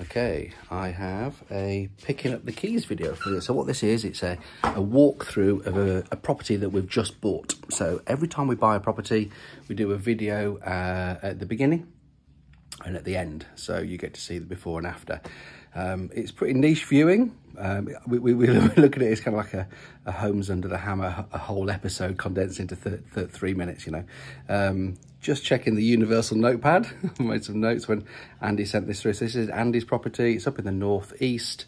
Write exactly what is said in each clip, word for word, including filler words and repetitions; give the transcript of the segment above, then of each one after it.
Okay, I have a picking up the keys video for you. So what this is, it's a, a walkthrough of a, a property that we've just bought. So every time we buy a property, we do a video uh, at the beginning and at the end. So you get to see the before and after. Um, it's pretty niche viewing. Um, we, we, we look at it as kind of like a, a Homes Under the Hammer, a whole episode condensed into th th three minutes, you know. Um, just checking the universal notepad. I made some notes when Andy sent this through. So this is Andy's property. It's up in the northeast.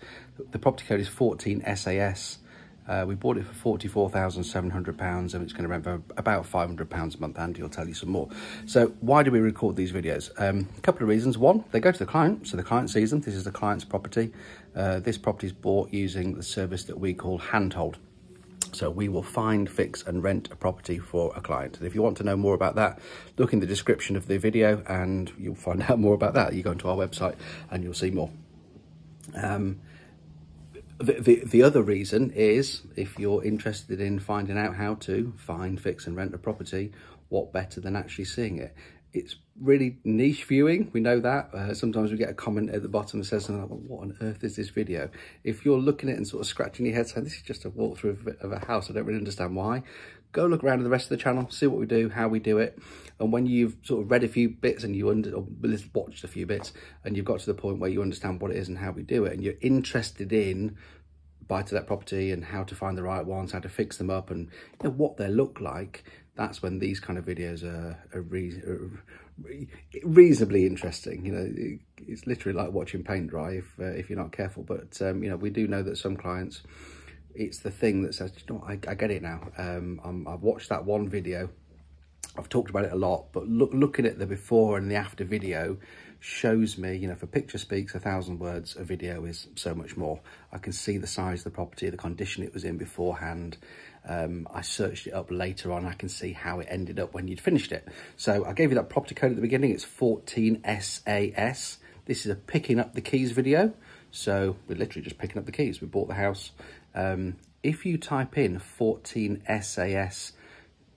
The property code is fourteen S A S. Uh, we bought it for forty-four thousand seven hundred pounds and it's going to rent for about five hundred pounds a month. Andy will tell you some more. So why do we record these videos? Um, a couple of reasons. One, they go to the client, so the client sees them. This is the client's property. Uh, this property is bought using the service that we call Handhold. So we will find, fix and rent a property for a client. And if you want to know more about that, look in the description of the video and you'll find out more about that. You go into our website and you'll see more. Um, The, the, the other reason is if you're interested in finding out how to find, fix and rent a property, what better than actually seeing it? It's really niche viewing, we know that. Uh, sometimes we get a comment at the bottom that says something like, well, what on earth is this video? If you're looking at it and sort of scratching your head saying, this is just a walkthrough of, of a house, I don't really understand why. Go look around at the rest of the channel, see what we do, how we do it. And when you've sort of read a few bits and you under, or watched a few bits and you've got to the point where you understand what it is and how we do it and you're interested in buy-to-let property and how to find the right ones, how to fix them up and you know, what they look like, that's when these kind of videos are, are, re are re reasonably interesting. You know, it, it's literally like watching paint dry if, uh, if you're not careful. But, um, you know, we do know that some clients, it's the thing that says, you know, I, I get it now. Um, I'm, I've watched that one video. I've talked about it a lot, but look, looking at the before and the after video shows me, you know, if a picture speaks a thousand words, a video is so much more. I can see the size of the property, the condition it was in beforehand. Um, I searched it up later on. I can see how it ended up when you'd finished it. So I gave you that property code at the beginning. It's fourteen S A S. This is a picking up the keys video. So we're literally just picking up the keys. We bought the house. Um, if you type in fourteen S A S,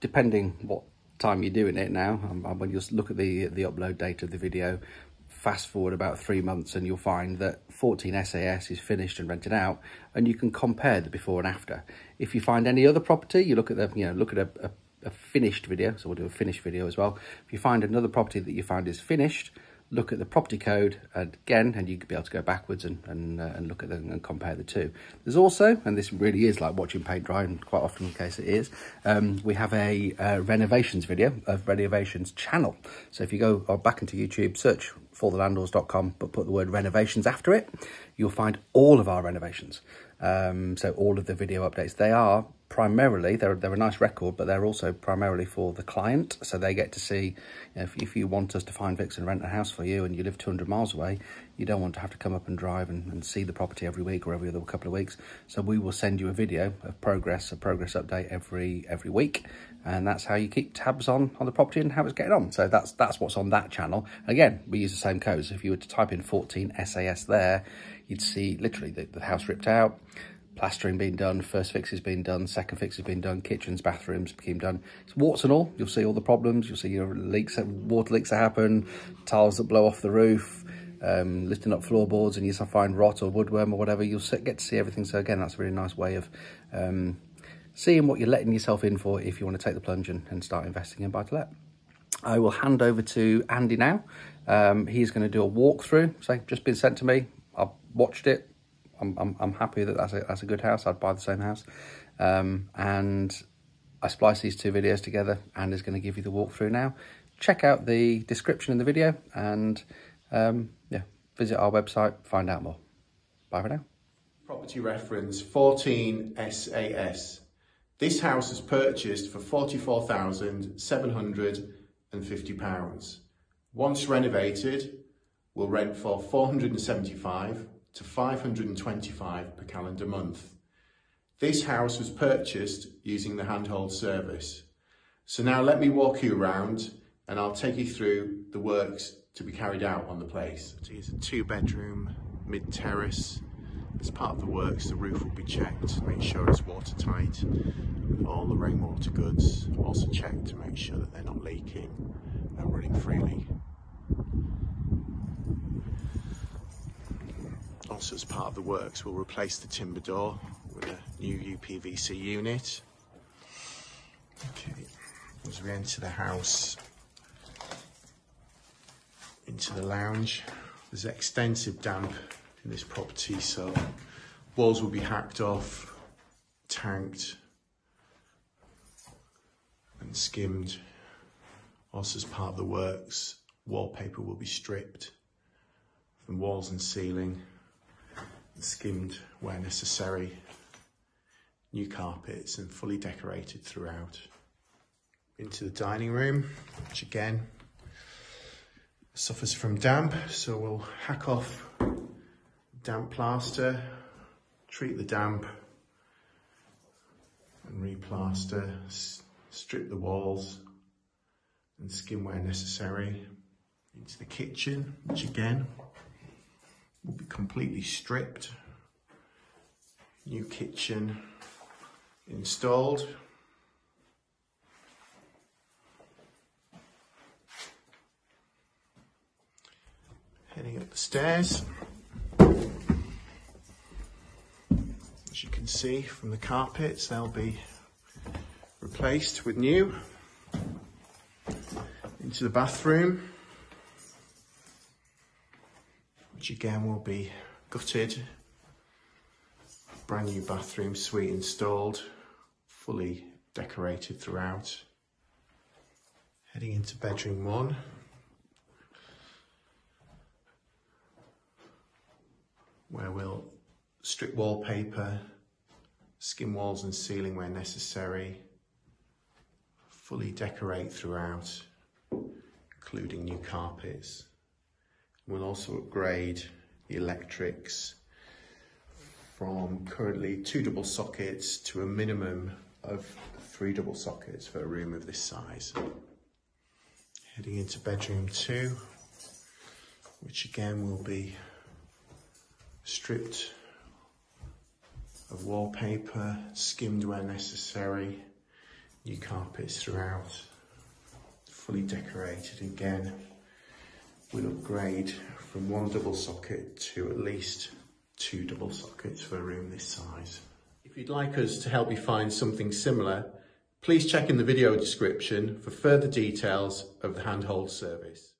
depending what time you're doing it now, um, when you look at the the upload date of the video, fast forward about three months and you'll find that fourteen S A S is finished and rented out, and you can compare the before and after. If you find any other property, you look at the you know look at a, a, a finished video. So we'll do a finished video as well. If you find another property that you find is finished, look at the property code again, and you could be able to go backwards and and, uh, and look at them and compare the two. There's also, and this really is like watching paint dry, and quite often the case it is, um, we have a uh, renovations video of renovations channel. So if you go back into YouTube, search for the landlords dot com, but put the word renovations after it, you'll find all of our renovations. Um, so all of the video updates, they are primarily, they're, they're a nice record, but they're also primarily for the client. So they get to see, you know, if, if you want us to find, fix and rent a house for you and you live two hundred miles away, you don't want to have to come up and drive and, and see the property every week or every other couple of weeks. So we will send you a video of progress, a progress update every every week. And that's how you keep tabs on, on the property and how it's getting on. So that's that's what's on that channel. Again, we use the same codes. If you were to type in fourteen S A S there, you'd see literally the, the house ripped out, plastering being done, first fix has been done, second fix has been done, kitchens, bathrooms became done. It's warts and all. You'll see all the problems. You'll see your leaks, water leaks that happen, tiles that blow off the roof, um, lifting up floorboards and you find rot or woodworm or whatever. You'll get to see everything. So again, that's a really nice way of um, seeing what you're letting yourself in for if you want to take the plunge and, and start investing in buy-to-let. I will hand over to Andy now. Um, he's going to do a walkthrough. So just been sent to me. I've watched it. I'm, I'm, I'm happy that that's a, that's a good house. I'd buy the same house. Um, and I splice these two videos together. Andy's going to give you the walkthrough now. Check out the description in the video and um, yeah, visit our website, find out more. Bye for now. Property reference fourteen S A S. This house was purchased for forty-four thousand seven hundred and fifty pounds. Once renovated, will rent for four hundred and seventy-five pounds to five hundred and twenty-five pounds per calendar month. This house was purchased using the Handhold service. So now let me walk you around and I'll take you through the works to be carried out on the place. It's a two bedroom, mid terrace. As part of the works, the roof will be checked to make sure it's watertight. All the rainwater goods also checked to make sure that they're not leaking and running freely. house as part of the works will replace the timber door with a new U P V C unit. Okay, as we enter the house into the lounge, there's extensive damp in this property, so walls will be hacked off, tanked and skimmed. Also, as part of the works, wallpaper will be stripped from walls and ceiling and skimmed where necessary. New carpets and fully decorated throughout. Into the dining room, which again suffers from damp, so we'll hack off damp plaster, treat the damp and replaster, strip the walls and skim where necessary. Into the kitchen, which again will be completely stripped. New kitchen installed. Heading up the stairs. As you can see from the carpets, they'll be replaced with new. Into the bathroom, which again will be gutted. Brand new bathroom suite installed, fully decorated throughout. Heading into bedroom one. Where we'll strip wallpaper, skim walls and ceiling where necessary, fully decorate throughout, including new carpets. We'll also upgrade the electrics from currently two double sockets to a minimum of three double sockets for a room of this size. Heading into bedroom two, which again will be stripped of wallpaper, skimmed where necessary, new carpets throughout, fully decorated again. We'll upgrade from one double socket to at least two double sockets for a room this size. If you'd like us to help you find something similar, please check in the video description for further details of the Handhold service.